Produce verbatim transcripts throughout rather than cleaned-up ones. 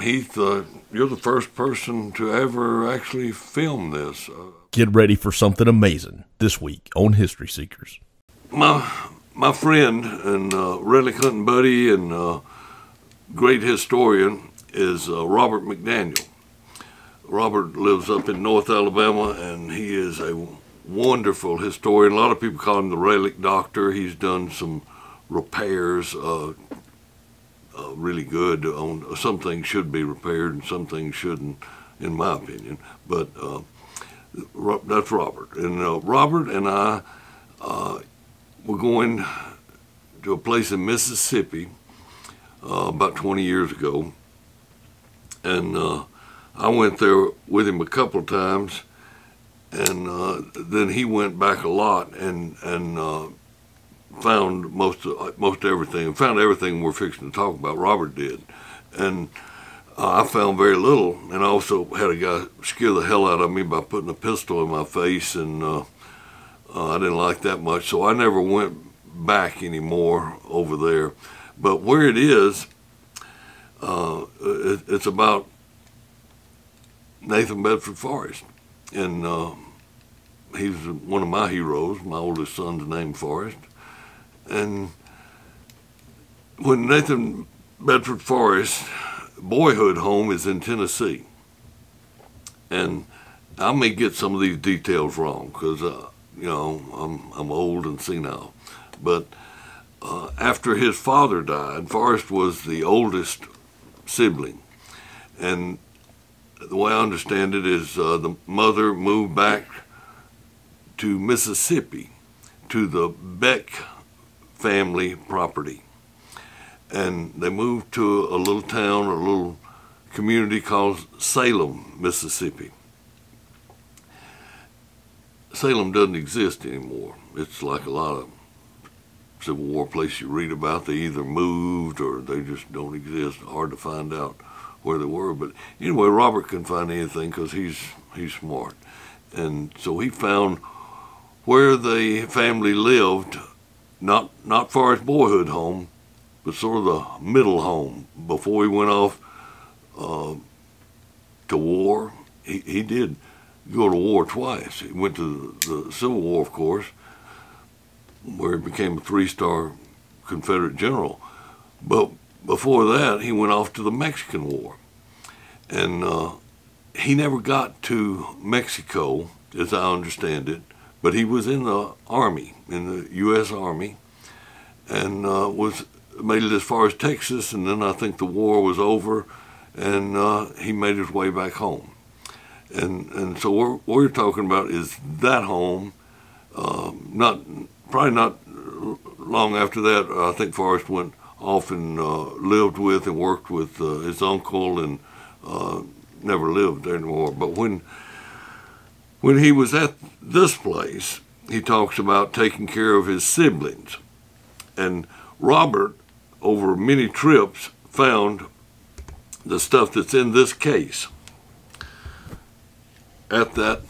Heath, uh, you're the first person to ever actually film this. Get ready for something amazing this week on History Seekers. My, my friend and uh, relic hunting buddy and uh, great historian is uh, Robert McDaniel. Robert lives up in North Alabama, and he is a wonderful historian. A lot of people call him the Relic Doctor. He's done some repairs, uh, uh, really good. On, some things should be repaired and some things shouldn't, in my opinion. But uh, that's Robert. And uh, Robert and I uh, were going to a place in Mississippi uh, about twenty years ago, and uh, I went there with him a couple times, and uh, then he went back a lot and and uh, found most of, most everything. Found everything we're fixing to talk about. Robert did, and uh, I found very little. And I also had a guy scare the hell out of me by putting a pistol in my face, and uh, uh, I didn't like that much. So I never went back anymore over there. But where it is, uh, it, it's about Nathan Bedford Forrest, and uh, he's one of my heroes. My oldest son's named Forrest, and when Nathan Bedford Forrest's boyhood home is in Tennessee, and I may get some of these details wrong because uh, you know I'm I'm old and senile, but uh, after his father died, Forrest was the oldest sibling, and the way I understand it is uh, the mother moved back to Mississippi to the Beck family property. And they moved to a little town, a little community called Salem, Mississippi. Salem doesn't exist anymore. It's like a lot of Civil War places you read about. They either moved or they just don't exist. Hard to find out where they were, but anyway, Robert couldn't find anything because he's he's smart, and so he found where the family lived, not not far as boyhood home, but sort of the middle home before he went off uh, to war. He he did go to war twice. He went to the, the Civil War, of course, where he became a three-star Confederate general, but before that, he went off to the Mexican War, and uh, he never got to Mexico, as I understand it, but he was in the Army, in the U S Army, and uh, was made it as far as Texas, and then I think the war was over, and uh, he made his way back home. And and so what we're talking about is that home, uh, not probably not long after that. I think Forrest went often uh, lived with and worked with uh, his uncle, and uh, never lived there anymore. But when when he was at this place, he talks about taking care of his siblings. And Robert, over many trips, found the stuff that's in this case at that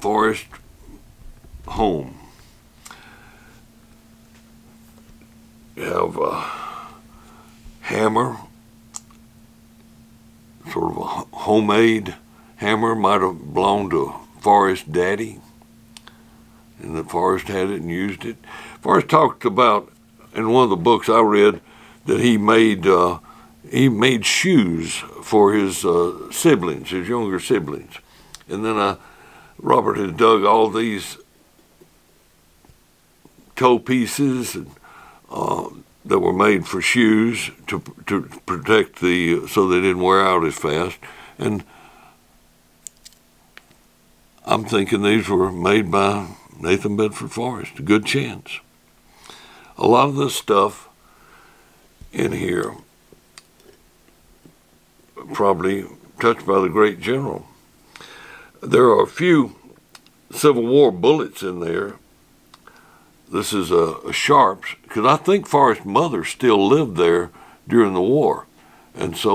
Forrest home. You have a hammer, sort of a homemade hammer, might have belonged to Forrest's daddy, and that Forrest had it and used it. Forrest talked about, in one of the books I read, that he made uh, he made shoes for his uh, siblings, his younger siblings, and then I, Robert had dug all these toe pieces and Uh, that were made for shoes to to protect the so they didn't wear out as fast, and I'm thinking these were made by Nathan Bedford Forrest. A good chance. A lot of this stuff in here probably touched by the great general. There are a few Civil War bullets in there. This is a, a Sharps, because I think Forrest's mother still lived there during the war. And so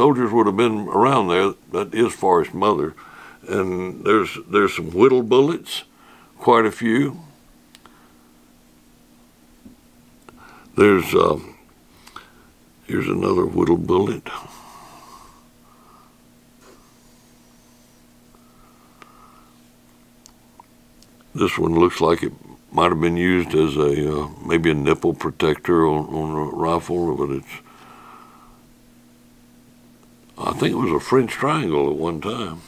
soldiers would have been around there. That is Forrest's mother. And there's, there's some whittle bullets, quite a few. There's, um, Here's another whittle bullet. This one looks like it might have been used as a uh, maybe a nipple protector on, on a rifle, but it's, I think it was a French triangle at one time.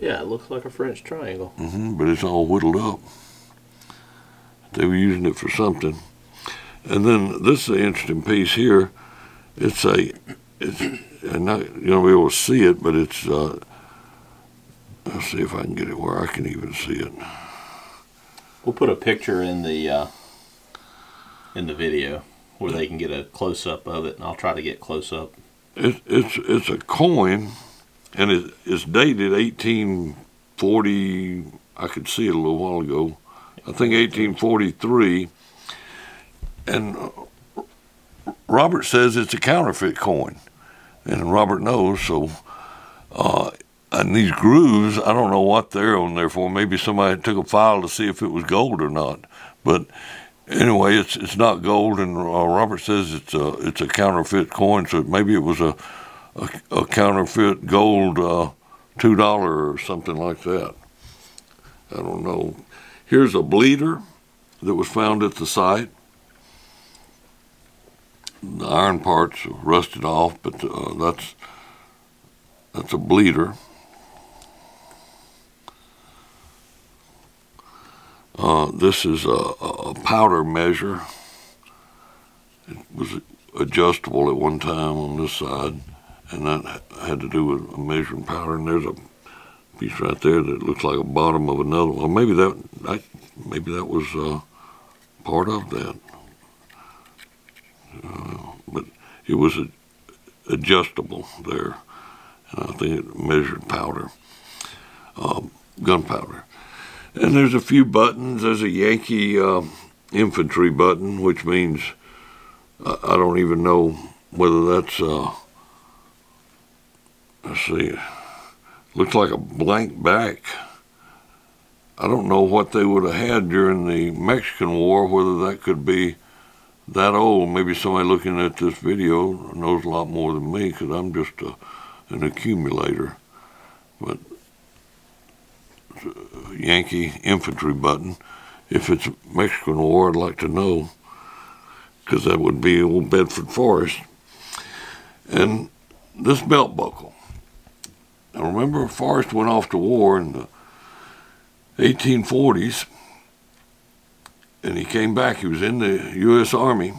Yeah, it looks like a French triangle. Mm-hmm, but it's all whittled up. They were using it for something. And then this is an interesting piece here. It's a, it's, and not, you don't be able to see it, but it's, uh, let's see if I can get it where I can even see it. We'll put a picture in the, uh, in the video where they can get a close-up of it, and I'll try to get close-up. It, it's, it's a coin, and it, it's dated eighteen forty, I could see it a little while ago, I think eighteen forty-three, and Robert says it's a counterfeit coin, and Robert knows, so, uh, and these grooves, I don't know what they're on there for, maybe somebody took a file to see if it was gold or not, but anyway, it's it's not gold, and uh, Robert says it's a, it's a counterfeit coin, so maybe it was a, a, a counterfeit gold uh, two dollar or something like that, I don't know. Here's a bleeder that was found at the site. The iron parts rusted off, but uh, that's that's a bleeder. Uh, this is a, a powder measure. It was adjustable at one time on this side, and that had to do with measuring powder. And there's a piece right there that looks like a bottom of another one. Maybe that, that maybe that was uh, part of that. Uh, but it was a, adjustable there, and I think it measured powder, uh, gunpowder. And there's a few buttons. There's a Yankee uh, infantry button, which means uh, I don't even know whether that's, uh, let's see, looks like a blank back. I don't know what they would have had during the Mexican War, whether that could be that old. Maybe somebody looking at this video knows a lot more than me, because I'm just a, an accumulator. But Yankee infantry button. If it's Mexican War, I'd like to know, because that would be old Bedford Forrest. And this belt buckle. Now remember, Forrest went off to war in the eighteen forties, and he came back. He was in the U S Army.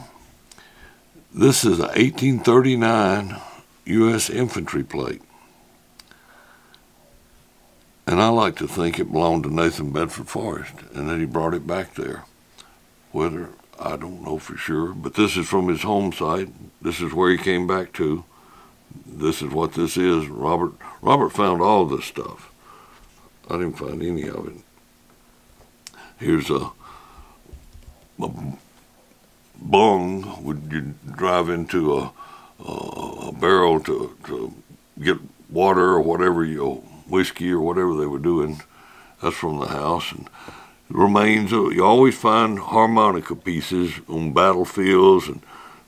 This is a eighteen thirty-nine U S infantry plate. And I like to think it belonged to Nathan Bedford Forrest, and that he brought it back there. Whether, I don't know for sure, but this is from his home site. This is where he came back to. This is what this is. Robert, Robert found all this stuff. I didn't find any of it. Here's a, a bung. Would you drive into a, a, a barrel to, to get water or whatever you whiskey or whatever they were doing. That's from the house. And remains, you always find harmonica pieces on battlefields, and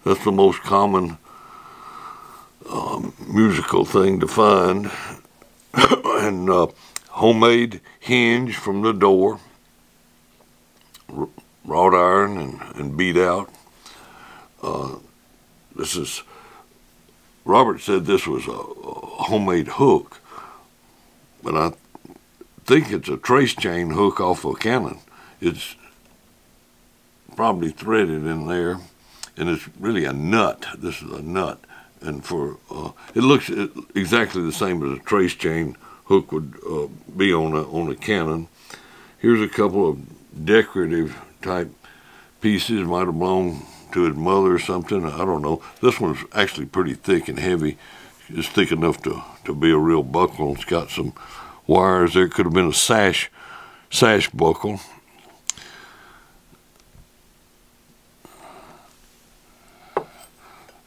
that's the most common um, musical thing to find. And uh, homemade hinge from the door, R wrought iron and, and beat out. Uh, this is, Robert said this was a, a homemade hook, but I think it's a trace chain hook off a cannon. It's probably threaded in there, and it's really a nut. This is a nut, and for uh, it looks exactly the same as a trace chain hook would uh, be on a on a cannon. Here's a couple of decorative type pieces. Might have belonged to his mother or something. I don't know. This one's actually pretty thick and heavy. It's thick enough to, to be a real buckle. It's got some wires there. Could have been a sash, sash buckle.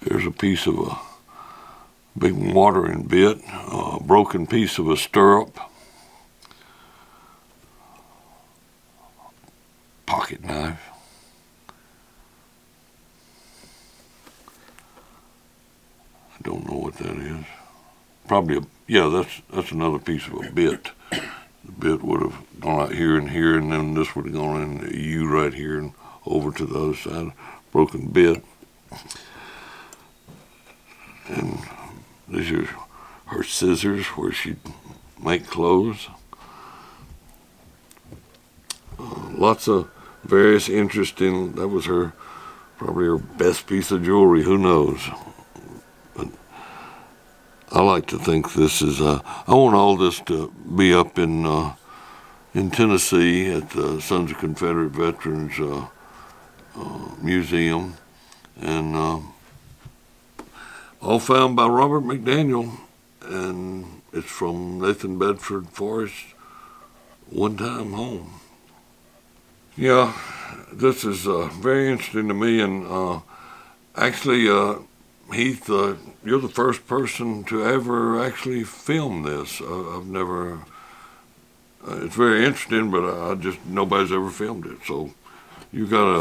There's a piece of a big watering bit, a broken piece of a stirrup, pocket knife. don't know what that is. Probably, a, yeah, that's that's another piece of a bit. The bit would have gone out here and here, and then this would have gone in you right here and over to the other side, broken bit. And these are her scissors where she'd make clothes. Uh, lots of various interesting, that was her, probably her best piece of jewelry, who knows. But I like to think this is, uh, I want all this to be up in uh, in Tennessee at the Sons of Confederate Veterans uh, uh, Museum, and uh, all found by Robert McDaniel, and it's from Nathan Bedford Forrest, One Time Home. Yeah, this is uh, very interesting to me, and uh, actually, uh, Heath, uh, you're the first person to ever actually film this. Uh, I've never, uh, it's very interesting, but I just, nobody's ever filmed it, so you got a,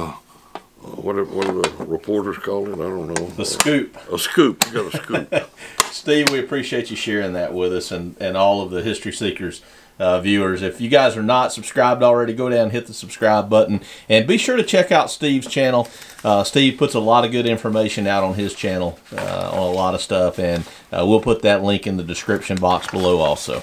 uh, what, are, what do the reporters call it? I don't know. The scoop. A scoop, you got a scoop. Steve, we appreciate you sharing that with us, and, and all of the History Seekers Uh, viewers. If you guys are not subscribed already, go down and hit the subscribe button, and be sure to check out Steve's channel. Uh, Steve puts a lot of good information out on his channel uh, on a lot of stuff, and uh, we'll put that link in the description box below also.